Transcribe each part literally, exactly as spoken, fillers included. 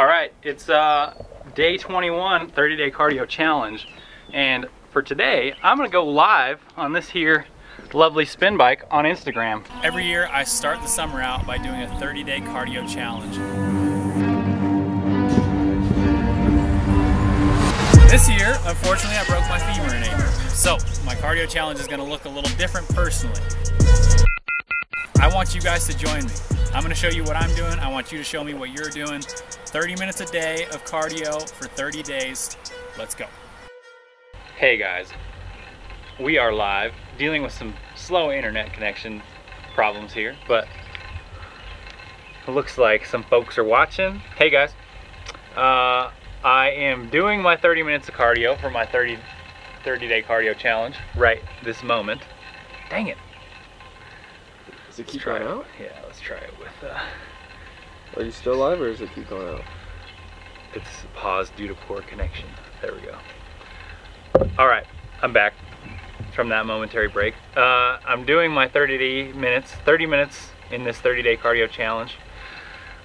All right, it's uh, day twenty-one, thirty day cardio challenge. And for today, I'm gonna go live on this here lovely spin bike on Instagram. Every year I start the summer out by doing a thirty day cardio challenge. This year, unfortunately, I broke my femur in April. So my cardio challenge is gonna look a little different personally. I want you guys to join me. I'm gonna show you what I'm doing. I want you to show me what you're doing. thirty minutes a day of cardio for thirty days. Let's go. Hey guys, we are live, dealing with some slow internet connection problems here, but it looks like some folks are watching. Hey guys, uh, I am doing my thirty minutes of cardio for my thirty, thirty day cardio challenge right this moment. Dang it. Does it keep going out? Yeah, let's try it with... Uh, Are you still live or does it keep going out? It's paused due to poor connection. There we go. All right, I'm back from that momentary break. Uh, I'm doing my thirty minutes, thirty minutes in this thirty day cardio challenge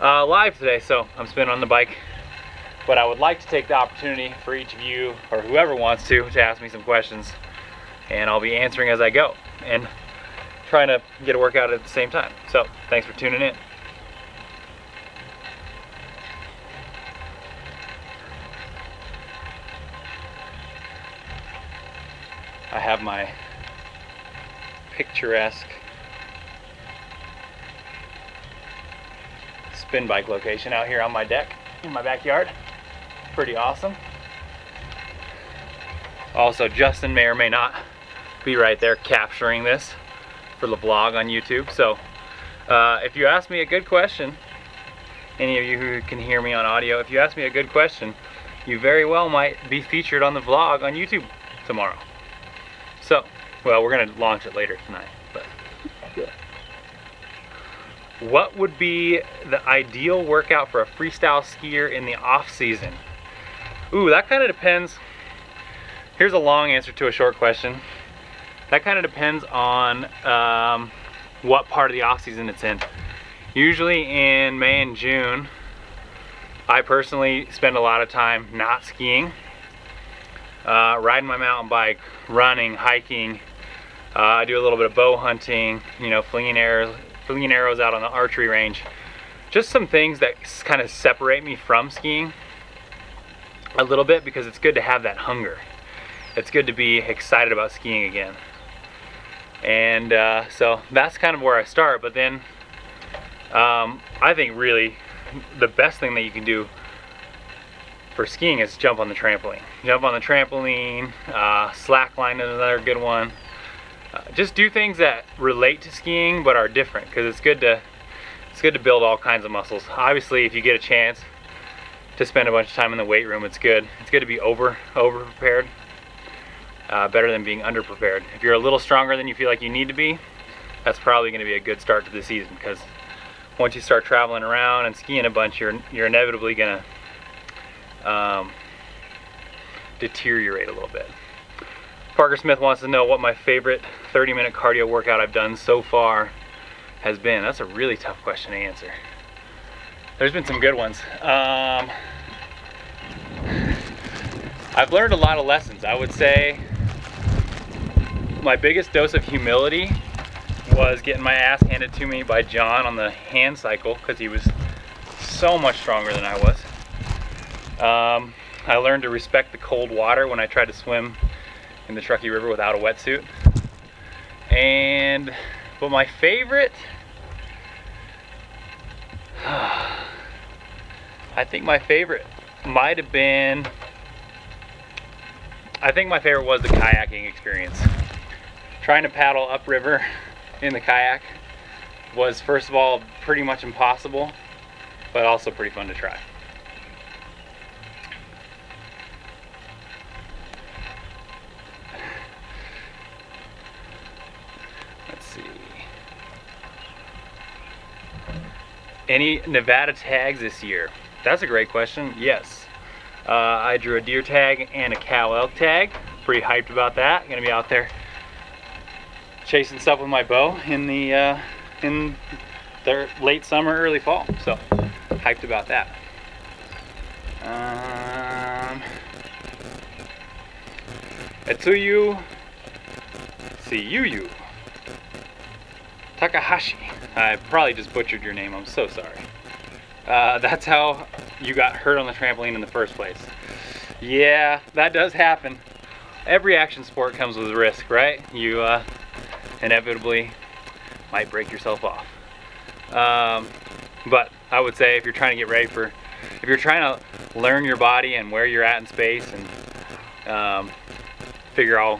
uh, live today, so I'm spinning on the bike. But I would like to take the opportunity for each of you, or whoever wants to, to ask me some questions, and I'll be answering as I go. And trying to get a workout at the same time. So thanks for tuning in. I have my picturesque spin bike location out here on my deck in my backyard. Pretty awesome. Also, Justin may or may not be right there capturing this for the vlog on YouTube. So uh, if you ask me a good question, any of you who can hear me on audio, if you ask me a good question, you very well might be featured on the vlog on YouTube tomorrow. So, well, we're gonna launch it later tonight, but yeah. What would be the ideal workout for a freestyle skier in the off season? Ooh, that kind of depends. Here's a long answer to a short question. That kind of depends on um, what part of the off season it's in. Usually in May and June, I personally spend a lot of time not skiing, uh, riding my mountain bike, running, hiking. Uh, I do a little bit of bow hunting, you know, flinging arrows, flinging arrows out on the archery range. Just some things that kind of separate me from skiing a little bit, because it's good to have that hunger. It's good to be excited about skiing again. And uh, so that's kind of where I start, but then um, I think really the best thing that you can do for skiing is jump on the trampoline. Jump on the trampoline, uh, slackline is another good one. Uh, just do things that relate to skiing but are different, because it's good to it's good to build all kinds of muscles. Obviously, if you get a chance to spend a bunch of time in the weight room, it's good. It's good to be over over prepared. Uh, better than being underprepared. If you're a little stronger than you feel like you need to be, that's probably going to be a good start to the season, because once you start traveling around and skiing a bunch, you're you're inevitably going to um, deteriorate a little bit. Parker Smith wants to know what my favorite thirty minute cardio workout I've done so far has been. That's a really tough question to answer. There's been some good ones. Um, I've learned a lot of lessons. I would say my biggest dose of humility was getting my ass handed to me by John on the hand cycle, because he was so much stronger than I was. Um, I learned to respect the cold water when I tried to swim in the Truckee River without a wetsuit. And, but my favorite, I think my favorite might have been, I think my favorite was the kayaking experience. Trying to paddle upriver in the kayak was, first of all, pretty much impossible, but also pretty fun to try. Let's see. Any Nevada tags this year? That's a great question. Yes. Uh, I drew a deer tag and a cow elk tag. Pretty hyped about that. I'm gonna be out there chasing stuff with my bow in the uh, in the late summer, early fall. So hyped about that. Um, Atsuyu Tsuyuyu Takahashi. I probably just butchered your name, I'm so sorry. Uh, that's how you got hurt on the trampoline in the first place. Yeah, that does happen. Every action sport comes with risk, right? You uh, inevitably might break yourself off. Um, but I would say if you're trying to get ready for, if you're trying to learn your body and where you're at in space and um, figure all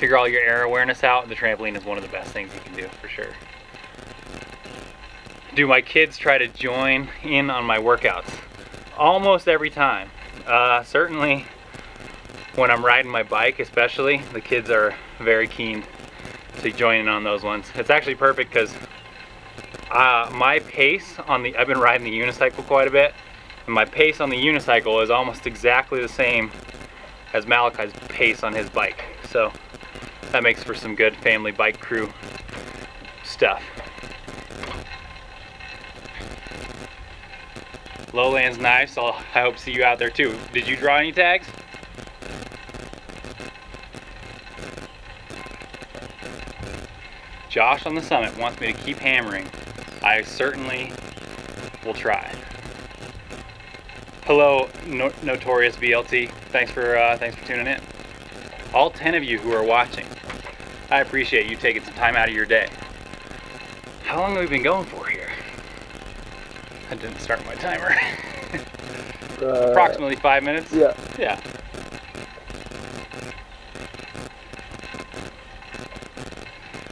figure all your air awareness out, the trampoline is one of the best things you can do for sure. Do my kids try to join in on my workouts? Almost every time. Uh, certainly when I'm riding my bike especially, the kids are very keen to join in on those ones. It's actually perfect because uh, my pace on the, I've been riding the unicycle quite a bit, and my pace on the unicycle is almost exactly the same as Malachi's pace on his bike. So that makes for some good family bike crew stuff. Lowland's Knives, so I hope to see you out there too. Did you draw any tags? Josh on the summit wants me to keep hammering. I certainly will try. Hello, no Notorious B L T. Thanks for uh, thanks for tuning in. All ten of you who are watching, I appreciate you taking some time out of your day. How long have we been going for here? I didn't start my timer. uh, Approximately five minutes? Yeah. Yeah.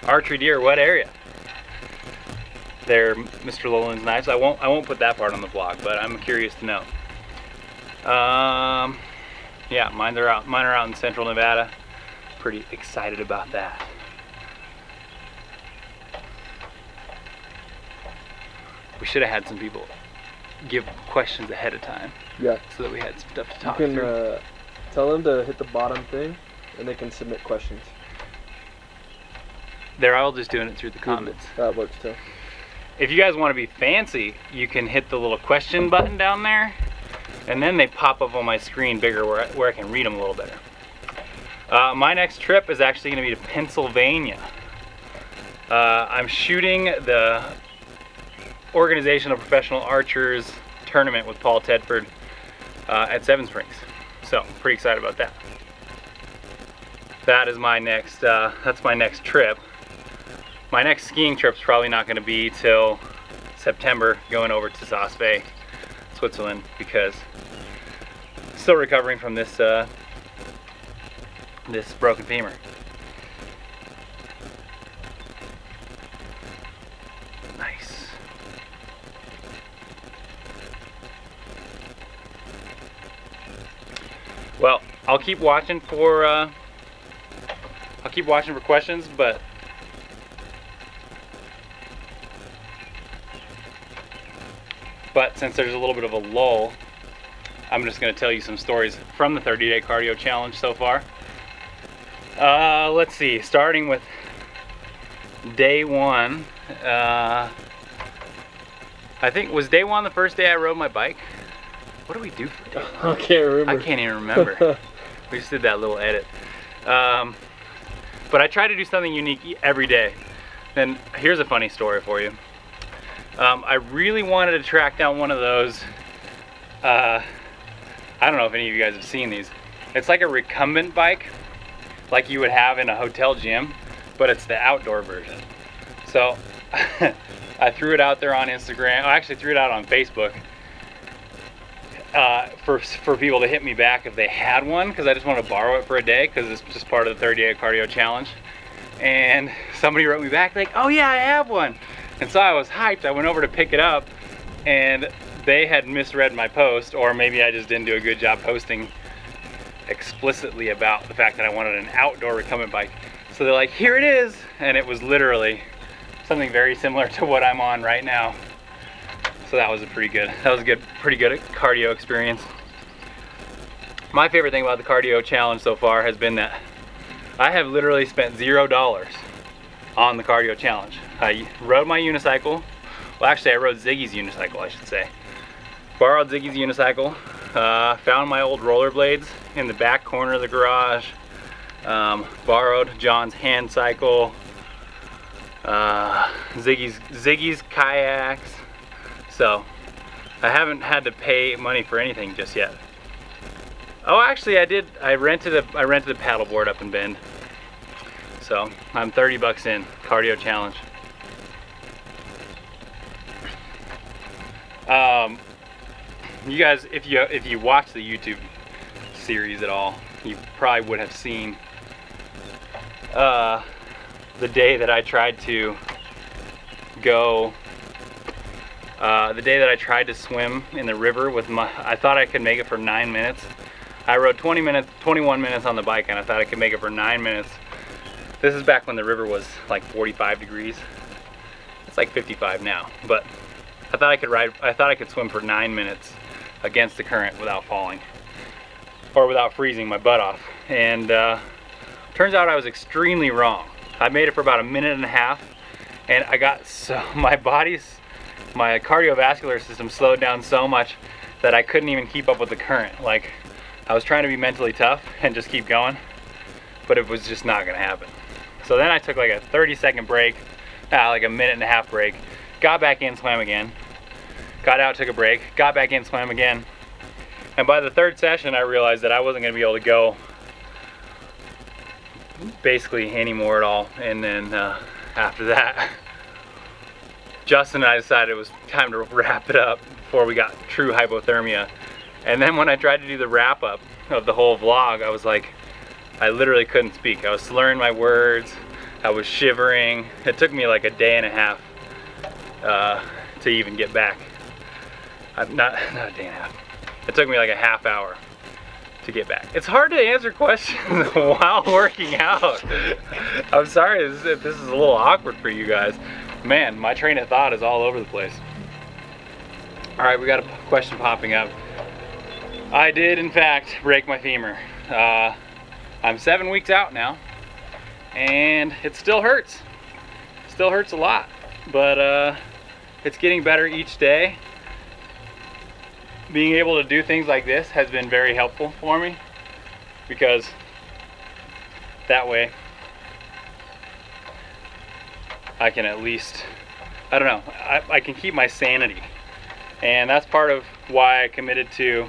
Archery deer, what area? They're Mister Lowland's Knives. I won't I won't put that part on the blog, but I'm curious to know. Um yeah, mine are out mine are out in central Nevada. Pretty excited about that. We should have had some people give questions ahead of time. Yeah. So that we had stuff to talk through. You can uh, tell them to hit the bottom thing, and they can submit questions. They're all just doing it through the comments. That works too. If you guys want to be fancy, you can hit the little question button down there, and then they pop up on my screen bigger where I, where I can read them a little better. Uh, my next trip is actually going to be to Pennsylvania. Uh, I'm shooting the Organizational Professional Archers tournament with Paul Tedford uh, at Seven Springs. So I'm pretty excited about that. That is my next, uh, that's my next trip. My next skiing trip's probably not gonna be till September, going over to Saas Fee, Switzerland, because I'm still recovering from this, uh, this broken femur. Well, I'll keep watching for uh, I'll keep watching for questions, but but since there's a little bit of a lull, I'm just going to tell you some stories from the thirty day cardio challenge so far. Uh, let's see, starting with day one. Uh, I think was day one the first day I rode my bike. What do we do for day one? I can't remember. I can't even remember. We just did that little edit. Um, but I try to do something unique every day. And here's a funny story for you. Um, I really wanted to track down one of those. Uh, I don't know if any of you guys have seen these. It's like a recumbent bike, like you would have in a hotel gym, but it's the outdoor version. So I threw it out there on Instagram. I actually threw it out on Facebook. Uh, for, for people to hit me back if they had one, because I just want to borrow it for a day because it's just part of the thirty day cardio challenge. And somebody wrote me back like, oh yeah, I have one. And so I was hyped. I went over to pick it up and they had misread my post, or maybe I just didn't do a good job posting explicitly about the fact that I wanted an outdoor recumbent bike. So they're like, here it is. And it was literally something very similar to what I'm on right now. So that was a pretty good, that was a good, pretty good cardio experience. My favorite thing about the cardio challenge so far has been that I have literally spent zero dollars on the cardio challenge. I rode my unicycle. Well, actually I rode Ziggy's unicycle, I should say. Borrowed Ziggy's unicycle. Uh, found my old rollerblades in the back corner of the garage. Um, borrowed John's hand cycle, uh, Ziggy's, Ziggy's kayaks. So I haven't had to pay money for anything just yet. Oh, actually, I did. I rented a I rented a paddleboard up in Bend. So I'm thirty bucks in, cardio challenge. Um, you guys, if you if you watch the YouTube series at all, you probably would have seen uh, the day that I tried to go. Uh, the day that I tried to swim in the river with my, I thought I could make it for nine minutes. I rode twenty minutes, twenty-one minutes on the bike, and I thought I could make it for nine minutes. This is back when the river was like forty-five degrees. It's like fifty-five now, but I thought I could ride. I thought I could swim for nine minutes against the current without falling or without freezing my butt off. And uh, turns out I was extremely wrong. I made it for about a minute and a half, and I got so my body's, my cardiovascular system slowed down so much that I couldn't even keep up with the current. Like, I was trying to be mentally tough and just keep going, but it was just not gonna happen. So then I took like a thirty second break, ah, like a minute and a half break, got back in, swam again, got out, took a break, got back in, swam again. And by the third session, I realized that I wasn't gonna be able to go basically anymore at all. And then uh, after that, Justin and I decided it was time to wrap it up before we got true hypothermia. And then when I tried to do the wrap up of the whole vlog, I was like, I literally couldn't speak. I was slurring my words, I was shivering. It took me like a day and a half uh, to even get back. I'm not, not a day and a half. It took me like a half hour to get back. It's hard to answer questions while working out. I'm sorry if this, this is a little awkward for you guys. Man, my train of thought is all over the place. All right, we got a question popping up. I did, in fact, break my femur. Uh, I'm seven weeks out now, and it still hurts. Still hurts a lot, but uh, it's getting better each day. Being able to do things like this has been very helpful for me, because that way I can at least, I don't know, I, I can keep my sanity. And that's part of why I committed to,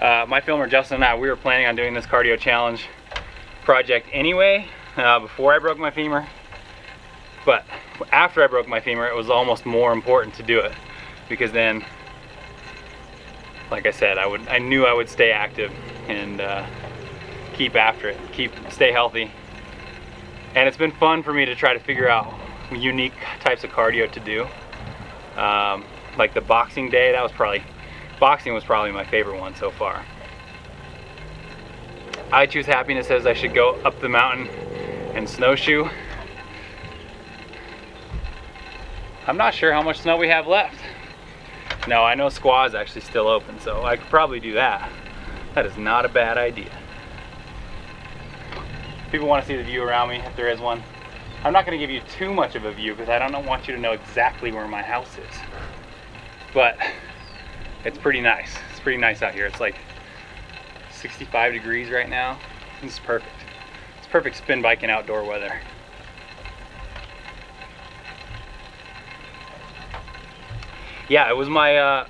uh, my filmer Justin and I, we were planning on doing this cardio challenge project anyway, uh, before I broke my femur. But after I broke my femur, it was almost more important to do it, because then, like I said, I would, I knew I would stay active and uh, keep after it, keep, stay healthy. And it's been fun for me to try to figure out unique types of cardio to do. Um, like the boxing day, that was probably, boxing was probably my favorite one so far. I Choose Happiness says I should go up the mountain and snowshoe. I'm not sure how much snow we have left. No, I know Squaw is actually still open, so I could probably do that. That is not a bad idea. People want to see the view around me, if there is one. I'm not going to give you too much of a view because I don't want you to know exactly where my house is. But it's pretty nice. It's pretty nice out here. It's like sixty-five degrees right now. It's perfect. It's perfect spin biking outdoor weather. Yeah, it was my uh,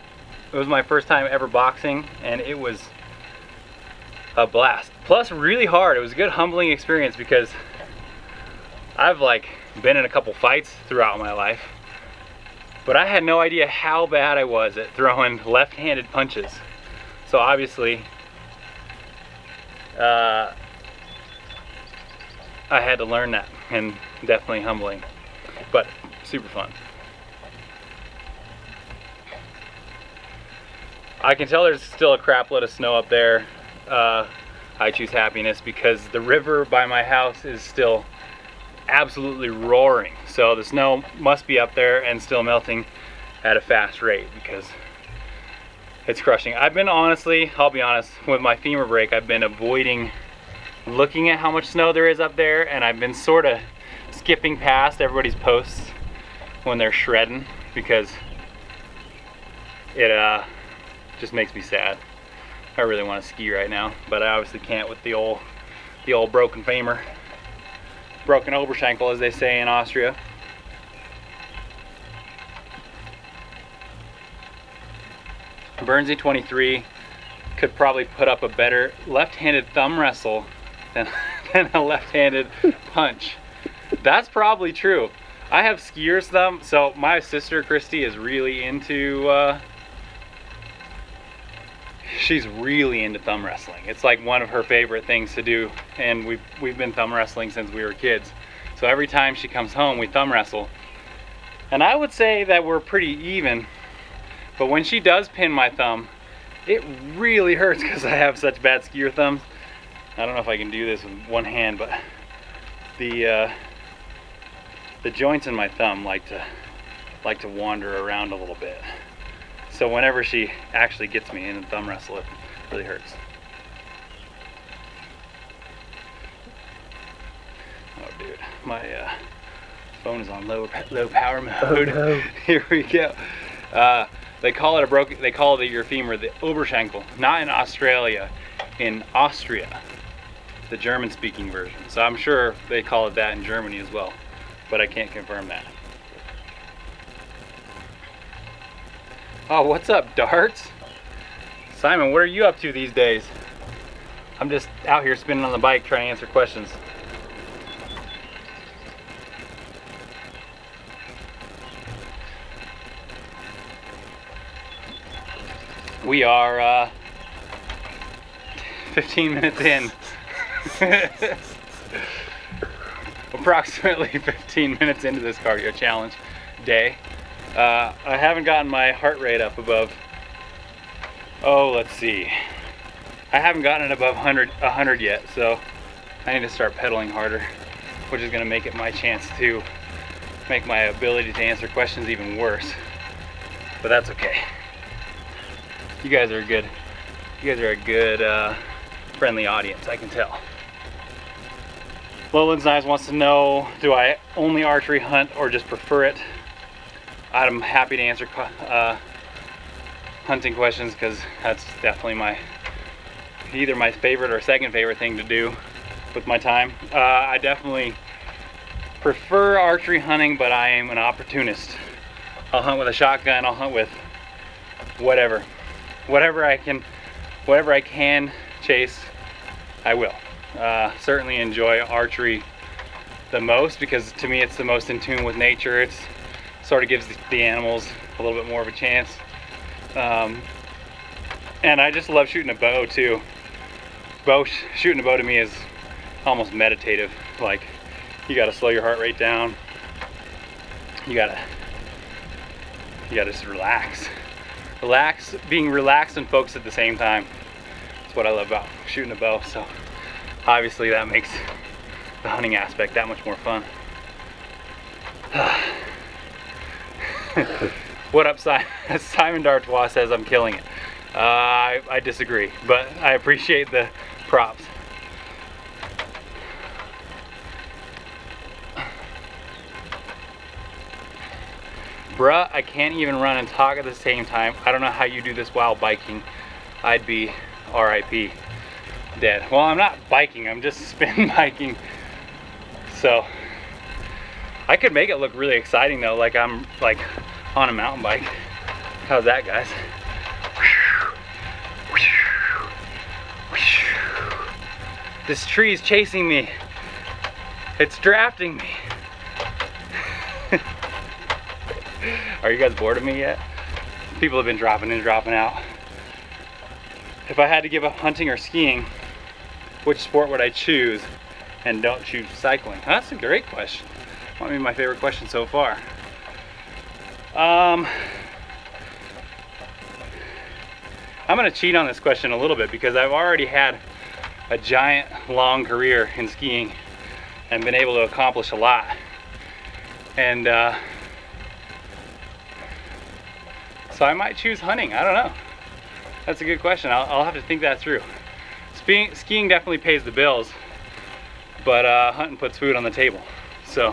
it was my first time ever boxing, and it was a blast. Plus, really hard. It was a good humbling experience because I've like been in a couple fights throughout my life, but I had no idea how bad I was at throwing left-handed punches. So obviously, uh, I had to learn that, and definitely humbling, but super fun. I can tell there's still a crap load of snow up there, uh, I Choose Happiness, because the river by my house is still absolutely roaring, so the snow must be up there and still melting at a fast rate because it's crushing. I've been honestly, I'll be honest, with my femur break, I've been avoiding looking at how much snow there is up there, and I've been sort of skipping past everybody's posts when they're shredding because it uh, just makes me sad. I really want to ski right now, but I obviously can't with the old the old broken femur, broken oberschenkel, as they say in Austria. Bernsie twenty-three could probably put up a better left-handed thumb wrestle than, than a left-handed punch. That's probably true. I have skier's thumb, so my sister Christy is really into uh, she's really into thumb wrestling. It's like one of her favorite things to do, and we've, we've been thumb wrestling since we were kids. So every time she comes home, we thumb wrestle. And I would say that we're pretty even, but when she does pin my thumb, it really hurts because I have such bad skier thumbs. I don't know if I can do this with one hand, but the uh, the joints in my thumb like to like to wander around a little bit. So whenever she actually gets me in a thumb wrestle, it really hurts. Oh, dude, my uh, phone is on low low power mode. Oh, no. Here we go. Uh, they call it a broken. They call it your femur the Oberschenkel. Not in Australia, in Austria, the German-speaking version. So I'm sure they call it that in Germany as well, but I can't confirm that. Oh, what's up, darts? Simon, what are you up to these days? I'm just out here spinning on the bike trying to answer questions. We are uh, fifteen minutes in. Approximately fifteen minutes into this cardio challenge day. Uh, I haven't gotten my heart rate up above, oh, let's see. I haven't gotten it above one hundred yet, so I need to start pedaling harder, which is gonna make it my chance to make my ability to answer questions even worse, but that's okay. You guys are a good, you guys are a good uh, friendly audience, I can tell. Lowland's Knives wants to know, do I only archery hunt or just prefer it? I'm happy to answer uh, hunting questions because that's definitely my, either my favorite or second favorite thing to do with my time. Uh, I definitely prefer archery hunting, but I am an opportunist. I'll hunt with a shotgun, I'll hunt with whatever. Whatever I can, whatever I can chase, I will. Uh, certainly enjoy archery the most because to me it's the most in tune with nature. It's sort of gives the, the animals a little bit more of a chance. Um, and I just love shooting a bow too. Bow sh shooting a bow to me is almost meditative. Like you got to slow your heart rate down. You gotta, you gotta just relax. Relax, being relaxed and focused at the same time. That's what I love about shooting a bow. So obviously that makes the hunting aspect that much more fun. What up, Simon? Simon D'Artois says I'm killing it. Uh, I, I disagree, but I appreciate the props. Bruh, I can't even run and talk at the same time. I don't know how you do this while biking. I'd be R I P dead. Well, I'm not biking, I'm just spin biking. So, I could make it look really exciting though, like I'm like on a mountain bike. How's that, guys? This tree is chasing me. It's drafting me. Are you guys bored of me yet? People have been dropping in, dropping out. If I had to give up hunting or skiing, which sport would I choose and don't choose cycling? That's a great question. Might be my favorite question so far. Um, I'm gonna cheat on this question a little bit because I've already had a giant long career in skiing and been able to accomplish a lot. And uh, so I might choose hunting, I don't know. That's a good question, I'll, I'll have to think that through. Skiing, skiing definitely pays the bills, but uh, hunting puts food on the table. So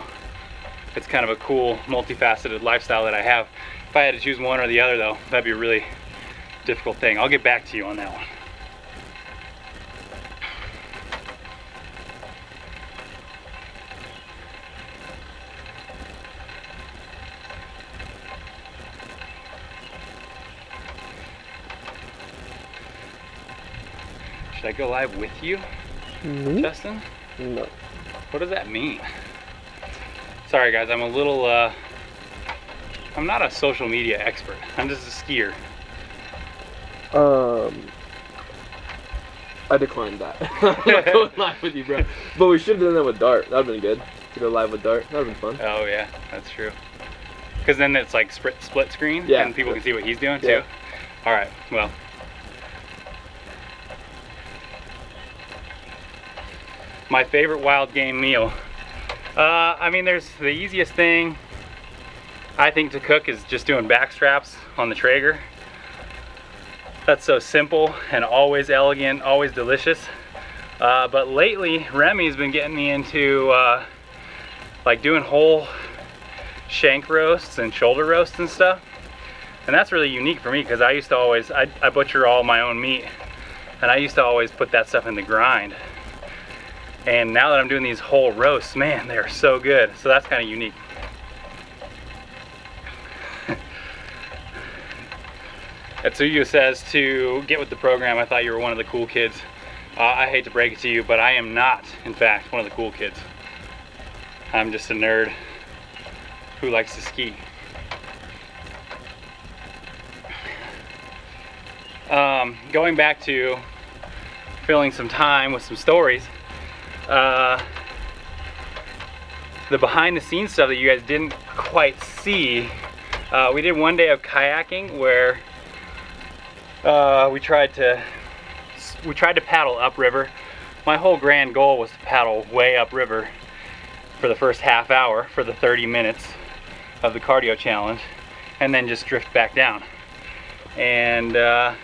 it's kind of a cool, multifaceted lifestyle that I have. If I had to choose one or the other though, that'd be a really difficult thing. I'll get back to you on that one. Should I go live with you, mm-hmm. Justin? No. What does that mean? Sorry guys, I'm a little, uh, I'm not a social media expert. I'm just a skier. Um, I declined that. I'm not going live with you, bro. But we should have done that with Dart. That would have been good. To go live with Dart. That would have been fun. Oh yeah, that's true. Because then it's like split, split screen, yeah, and people yeah. can see what he's doing yeah. too. All right, well. My favorite wild game meal. Uh, I mean, there's the easiest thing I think to cook is just doing backstraps on the Traeger. That's so simple and always elegant, always delicious. Uh, but lately, Remy's been getting me into uh, like doing whole shank roasts and shoulder roasts and stuff. And that's really unique for me because I used to always, I, I butcher all my own meat and I used to always put that stuff in the grind. And now that I'm doing these whole roasts, man, they're so good. So that's kind of unique. Atsuyu says to get with the program. I thought you were one of the cool kids. Uh, I hate to break it to you, but I am not, in fact, one of the cool kids. I'm just a nerd who likes to ski. Um, going back to filling some time with some stories, Uh, the behind the scenes stuff that you guys didn't quite see. Uh, we did one day of kayaking where uh, we tried to we tried to paddle upriver. My whole grand goal was to paddle way upriver for the first half hour for the thirty minutes of the cardio challenge and then just drift back down. And uh,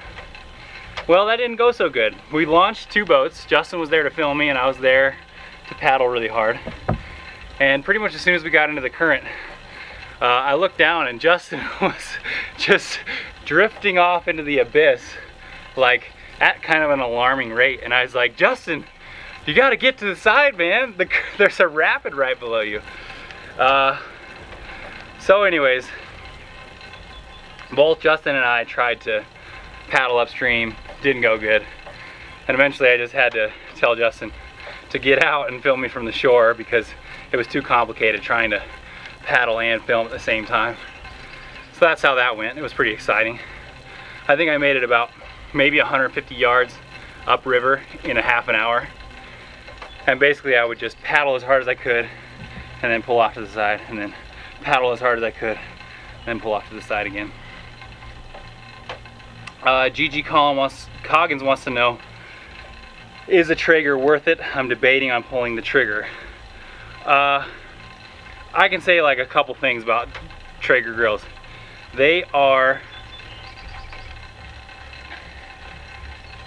well, that didn't go so good. We launched two boats. Justin was there to film me and I was there to paddle really hard. And pretty much as soon as we got into the current, uh, I looked down and Justin was just drifting off into the abyss, like at kind of an alarming rate. And I was like, Justin, you gotta get to the side, man. The, there's a rapid right below you. Uh, so anyways, both Justin and I tried to paddle upstream, didn't go good. And eventually I just had to tell Justin to get out and film me from the shore because it was too complicated trying to paddle and film at the same time. So that's how that went. It was pretty exciting. I think I made it about maybe one hundred fifty yards upriver in a half an hour. And basically I would just paddle as hard as I could and then pull off to the side, and then paddle as hard as I could and then pull off to the side again. Uh, Gigi Coggins wants to know, is a Traeger worth it? I'm debating on pulling the trigger. Uh, I can say like a couple things about Traeger grills. They are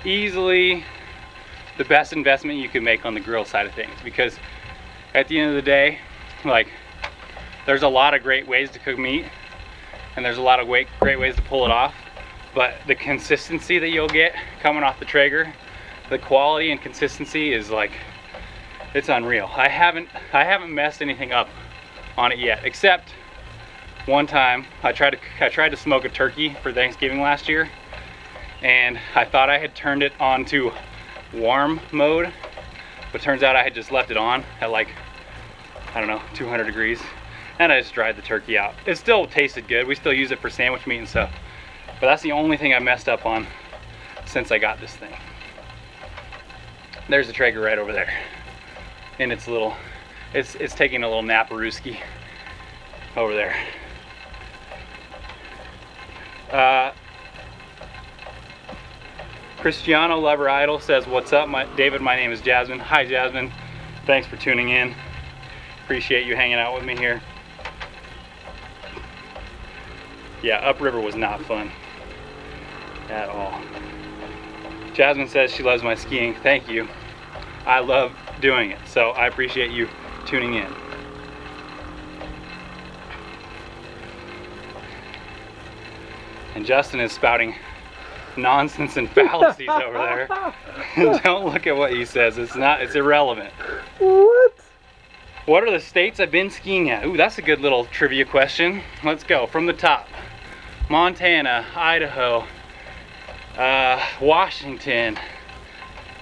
easily the best investment you can make on the grill side of things, because at the end of the day, like, there's a lot of great ways to cook meat and there's a lot of great ways to pull it off. But the consistency that you'll get coming off the Traeger, the quality and consistency is like, it's unreal. I haven't, I haven't messed anything up on it yet, except one time I tried to, I tried to smoke a turkey for Thanksgiving last year, and I thought I had turned it on to warm mode, but turns out I had just left it on at like, I don't know, two hundred degrees, and I just dried the turkey out. It still tasted good. We still use it for sandwich meat and stuff. But that's the only thing I messed up on since I got this thing. There's the Traeger right over there. And it's a little, it's it's taking a little naparooski over there. Uh, Cristiano Lover Idol says, what's up, my, David? My name is Jasmine. Hi, Jasmine. Thanks for tuning in. Appreciate you hanging out with me here. Yeah, upriver was not fun at all. Jasmine says she loves my skiing. Thank you. I love doing it, so I appreciate you tuning in. And Justin is spouting nonsense and fallacies over there. Don't look at what he says. It's not, it's irrelevant. What? What are the states I've been skiing at? Ooh, that's a good little trivia question. Let's go from the top. Montana, Idaho, uh, Washington,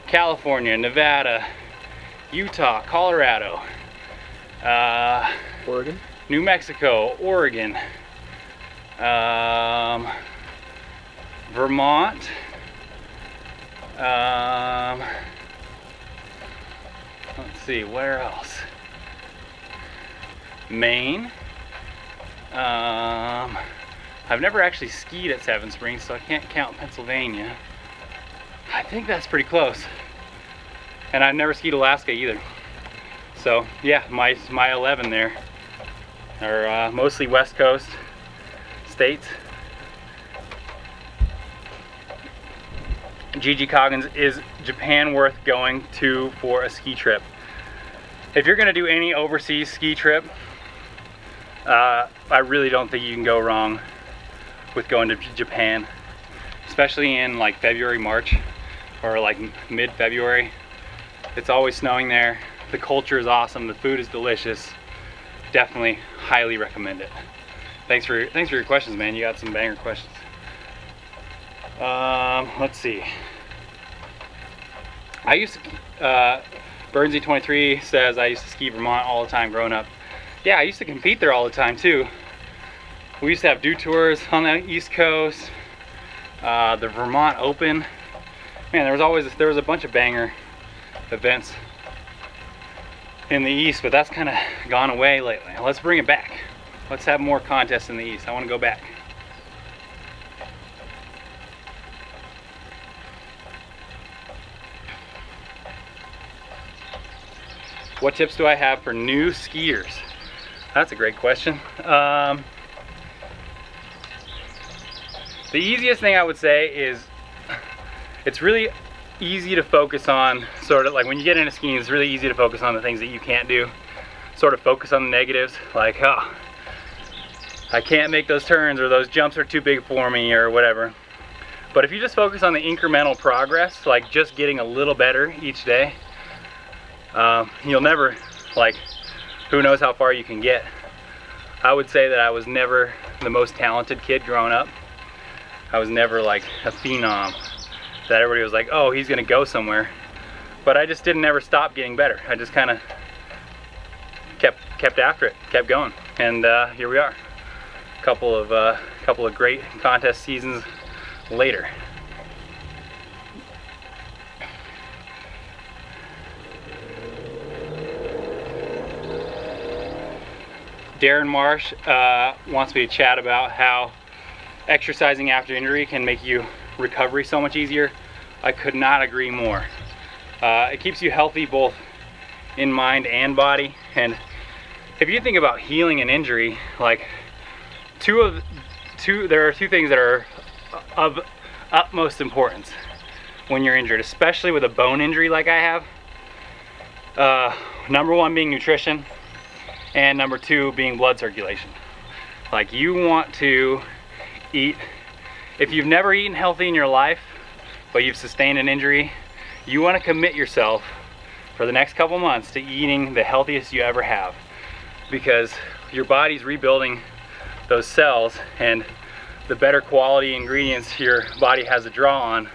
California, Nevada, Utah, Colorado, uh, Oregon, New Mexico, Oregon, um, Vermont, um, let's see, where else? Maine. Um, I've never actually skied at Seven Springs, so I can't count Pennsylvania. I think that's pretty close. And I've never skied Alaska either. So yeah, my, my eleven there are uh, mostly West Coast states. Gigi Coggins, is Japan worth going to for a ski trip? If you're gonna do any overseas ski trip, uh, I really don't think you can go wrong with going to Japan, especially in like February, March, or like mid-February. It's always snowing there. The culture is awesome. The food is delicious. Definitely highly recommend it. Thanks for, thanks for your questions, man. You got some banger questions. Um, let's see. I used to, uh, Bernsie twenty-three says, I used to ski Vermont all the time growing up. Yeah, I used to compete there all the time too. We used to have dew tours on the East Coast, uh, the Vermont Open. Man, there was always, there was a bunch of banger events in the East, but that's kind of gone away lately. Let's bring it back. Let's have more contests in the East. I want to go back. What tips do I have for new skiers? That's a great question. Um, the easiest thing I would say is it's really easy to focus on sort of like when you get into skiing, it's really easy to focus on the things that you can't do. Sort of focus on the negatives, like, oh, I can't make those turns, or those jumps are too big for me, or whatever. But if you just focus on the incremental progress, like just getting a little better each day, Um, you'll never, like, who knows how far you can get. I would say that I was never the most talented kid growing up. I was never like a phenom that everybody was like, oh, he's gonna go somewhere. But I just didn't ever stop getting better. I just kind of kept kept after it, kept going, and uh, here we are, a couple of uh, couple of great contest seasons later. Darren Marsh uh, wants me to chat about how exercising after injury can make you recovery so much easier. I could not agree more. Uh, it keeps you healthy both in mind and body. And if you think about healing an injury, like two of two, there are two things that are of utmost importance when you're injured, especially with a bone injury like I have. Uh, number one being nutrition. And number two being blood circulation. Like, you want to eat, if you've never eaten healthy in your life, but you've sustained an injury, you want to commit yourself for the next couple months to eating the healthiest you ever have, because your body's rebuilding those cells, and the better quality ingredients your body has to draw on,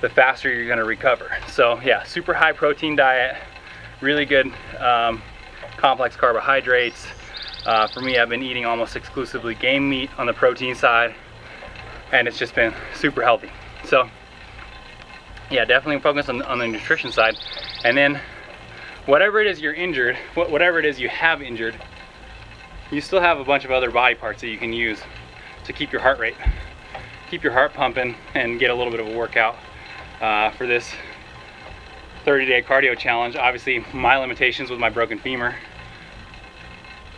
the faster you're going to recover. So yeah, super high protein diet, really good um, complex carbohydrates. Uh, for me, I've been eating almost exclusively game meat on the protein side, and it's just been super healthy. So yeah, definitely focus on, on the nutrition side. And then whatever it is you're injured, wh whatever it is you have injured, you still have a bunch of other body parts that you can use to keep your heart rate, keep your heart pumping, and get a little bit of a workout uh, for this thirty day cardio challenge. Obviously, my limitations with my broken femur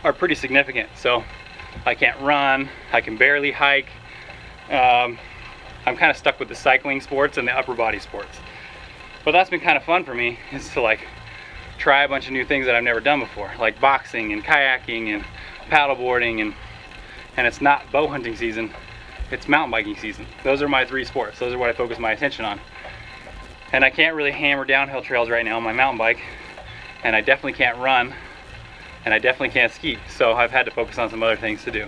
are pretty significant. So I can't run, I can barely hike. Um, I'm kind of stuck with the cycling sports and the upper body sports. But that's been kind of fun for me, is to like try a bunch of new things that I've never done before, like boxing and kayaking and paddleboarding, and and it's not bow hunting season, it's mountain biking season. Those are my three sports. Those are what I focus my attention on. And I can't really hammer downhill trails right now on my mountain bike, and I definitely can't run, and I definitely can't ski. So I've had to focus on some other things to do.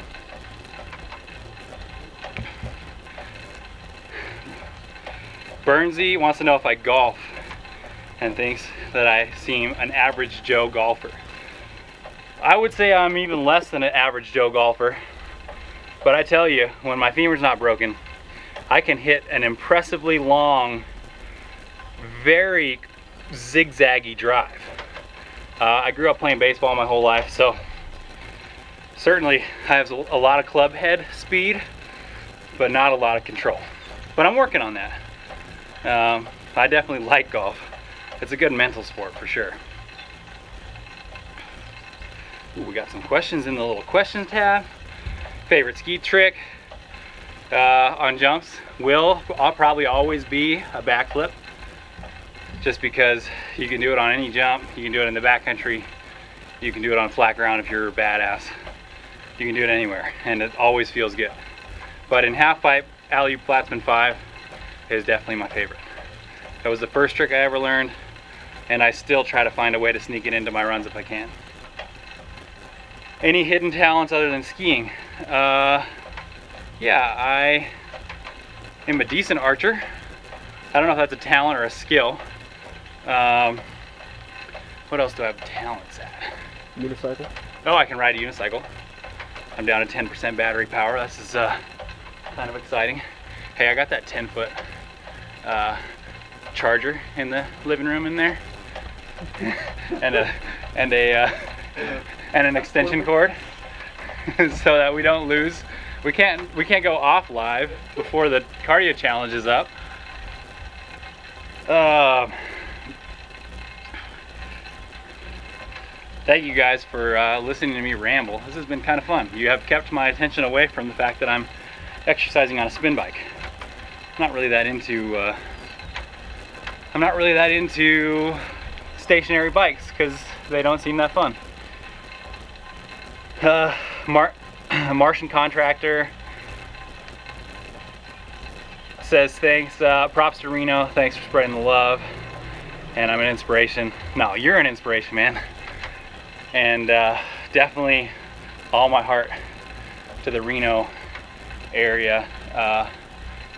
Bernsie wants to know if I golf. and thinks that I seem an average Joe golfer. I would say I'm even less than an average Joe golfer, but I tell you, when my femur's not broken, I can hit an impressively long, very zigzaggy drive. Uh, I grew up playing baseball my whole life, so certainly I have a lot of club head speed, but not a lot of control. But I'm working on that. Um, I definitely like golf. It's a good mental sport for sure. Ooh, we got some questions in the little questions tab. Favorite ski trick uh, on jumps will I'll probably always be a backflip, just because you can do it on any jump. You can do it in the backcountry. You can do it on flat ground if you're a badass. You can do it anywhere, and it always feels good. But in half pipe, alley-oop Platzman five is definitely my favorite. That was the first trick I ever learned, and I still try to find a way to sneak it into my runs if I can. Any hidden talents other than skiing? Uh, yeah, I am a decent archer. I don't know if that's a talent or a skill. Um, what else do I have talents at? Unicycle. Oh, I can ride a unicycle. I'm down to ten percent battery power. This is uh, kind of exciting. Hey, I got that ten foot uh, charger in the living room in there, and a and a uh, and an extension cord, so that we don't lose. We can't we can't go off live before the cardio challenge is up. Uh, thank you guys for uh, listening to me ramble. This has been kind of fun. You have kept my attention away from the fact that I'm exercising on a spin bike. I'm not really that into uh, I'm not really that into stationary bikes because they don't seem that fun. Uh, Mar Martian Contractor says thanks, uh, props to Reno, thanks for spreading the love, and I'm an inspiration. No, you're an inspiration, man. And uh, definitely all my heart to the Reno area. Uh,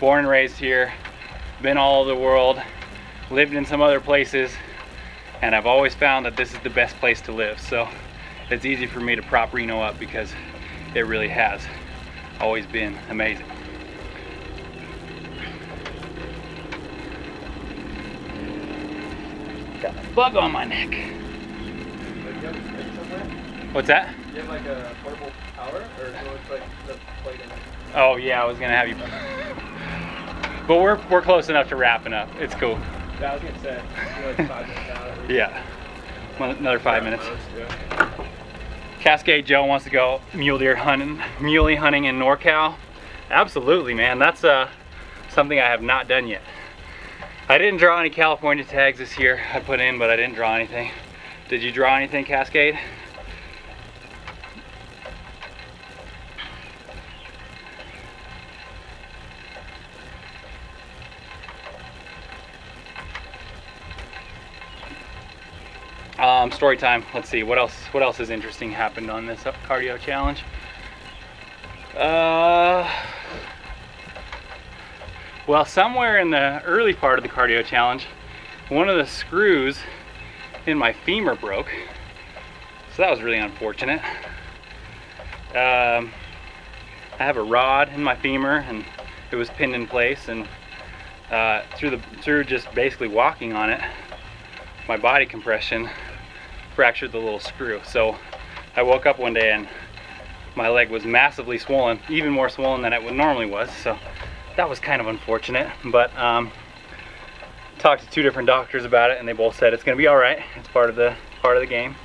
born and raised here, been all over the world, lived in some other places, and I've always found that this is the best place to live. So it's easy for me to prop Reno up because it really has always been amazing. Got a bug on my neck. What's that? You have like a portable power, or it looks like the plug in? Oh yeah, I was gonna have you. But we're we're close enough to wrapping up. It's cool. Yeah, I was gonna say like five minutes out. Yeah, another five minutes. Cascade Joe wants to go mule deer hunting, muley hunting in NorCal. Absolutely, man. That's uh something I have not done yet. I didn't draw any California tags this year. I put in, but I didn't draw anything. Did you draw anything, Cascade? Um, story time. Let's see what else. What else is interesting happened on this cardio challenge? Uh, well, somewhere in the early part of the cardio challenge, one of the screws in my femur broke, so that was really unfortunate. Um, I have a rod in my femur, and it was pinned in place, and uh, through the through just basically walking on it, my body compression fractured the little screw. So I woke up one day and my leg was massively swollen, even more swollen than it would normally was. So that was kind of unfortunate, but um, talked to two different doctors about it and they both said it's gonna be all right. It's part of the part of the game.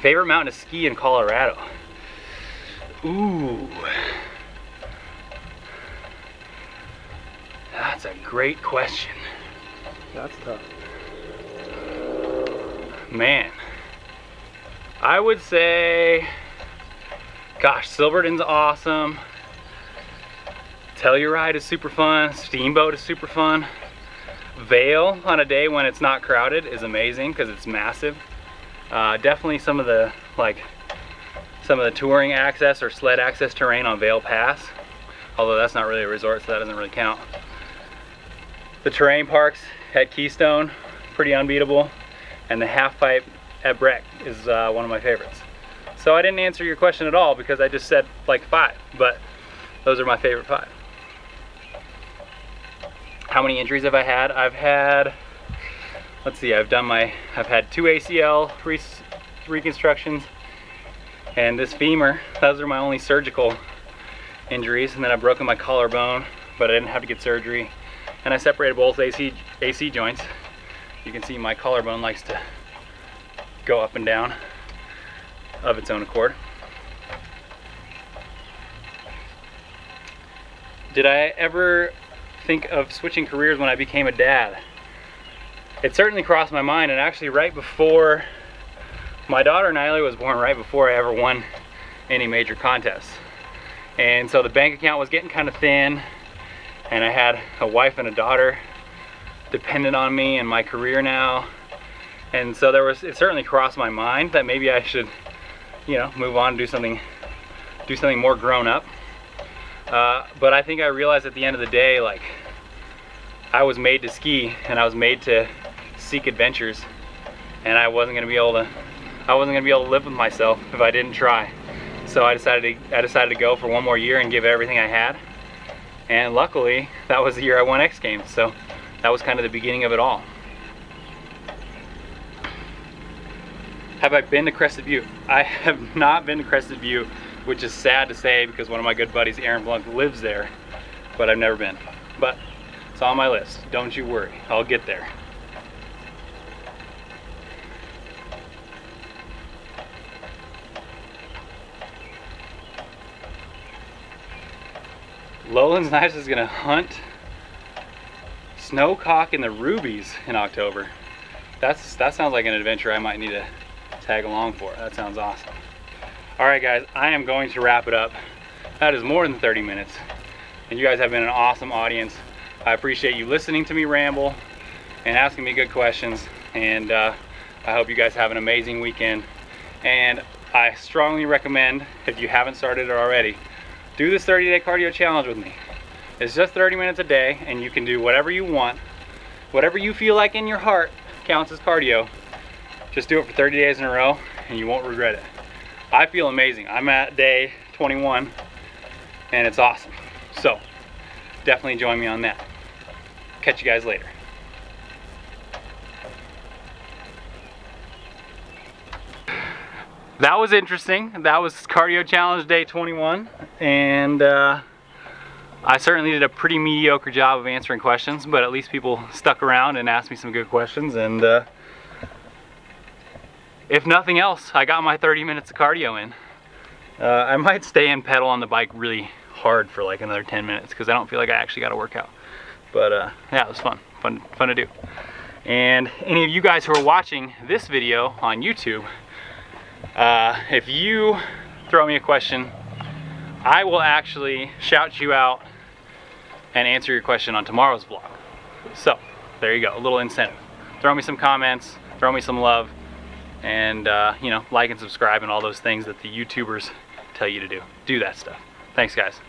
Favorite mountain to ski in Colorado? Ooh, that's a great question. That's tough. Man, I would say, gosh, Silverton's awesome. Telluride is super fun. Steamboat is super fun. Vail on a day when it's not crowded is amazing because it's massive. Uh, definitely some of the like some of the touring access or sled access terrain on Vail Pass, although that's not really a resort, so that doesn't really count. The terrain parks at Keystone, pretty unbeatable, and the half pipe at Breck is uh, one of my favorites. So I didn't answer your question at all because I just said like five, but those are my favorite five. How many injuries have I had? I've had, let's see, I've done my, I've had two A C L re reconstructions and this femur. Those are my only surgical injuries, and then I've broken my collarbone, but I didn't have to get surgery, and I separated both A C, A C joints. You can see my collarbone likes to go up and down of its own accord. Did I ever think of switching careers when I became a dad? It certainly crossed my mind, and actually right before my daughter Nyla was born, right before I ever won any major contests. And so the bank account was getting kind of thin, and I had a wife and a daughter dependent on me and my career now. And so there was, it certainly crossed my mind that maybe I should, you know, move on and do something, do something more grown up. Uh, but I think I realized at the end of the day, like, I was made to ski and I was made to seek adventures, and I wasn't gonna be able to, I wasn't gonna be able to live with myself if I didn't try. So I decided to, I decided to go for one more year and give everything I had. And luckily, that was the year I won X Games. So that was kind of the beginning of it all. Have I been to Crested View? I have not been to Crested View, which is sad to say because one of my good buddies, Aaron Blunk, lives there, but I've never been. But it's on my list, don't you worry, I'll get there. Lowland's Knives is gonna hunt snowcock in the rubies in October. That's, that sounds like an adventure I might need to tag along for. That sounds awesome. All right guys, I am going to wrap it up. That is more than thirty minutes, and you guys have been an awesome audience. I appreciate you listening to me ramble and asking me good questions, and uh, I hope you guys have an amazing weekend. And I strongly recommend, if you haven't started it already, do this thirty day cardio challenge with me. It's just thirty minutes a day, and you can do whatever you want. Whatever you feel like in your heart counts as cardio. Just do it for thirty days in a row and you won't regret it. I feel amazing. I'm at day twenty-one and it's awesome. So definitely join me on that. Catch you guys later. That was interesting. That was cardio challenge day twenty-one, and uh, I certainly did a pretty mediocre job of answering questions, but at least people stuck around and asked me some good questions, and uh, if nothing else, I got my thirty minutes of cardio in. Uh, I might stay and pedal on the bike really hard for like another ten minutes because I don't feel like I actually got a workout. But uh, yeah, it was fun, fun, fun to do. And any of you guys who are watching this video on YouTube, uh, if you throw me a question, I will actually shout you out and answer your question on tomorrow's vlog. So there you go, a little incentive. Throw me some comments, throw me some love, and uh, you know, like and subscribe and all those things that the YouTubers tell you to do. Do that stuff. Thanks, guys.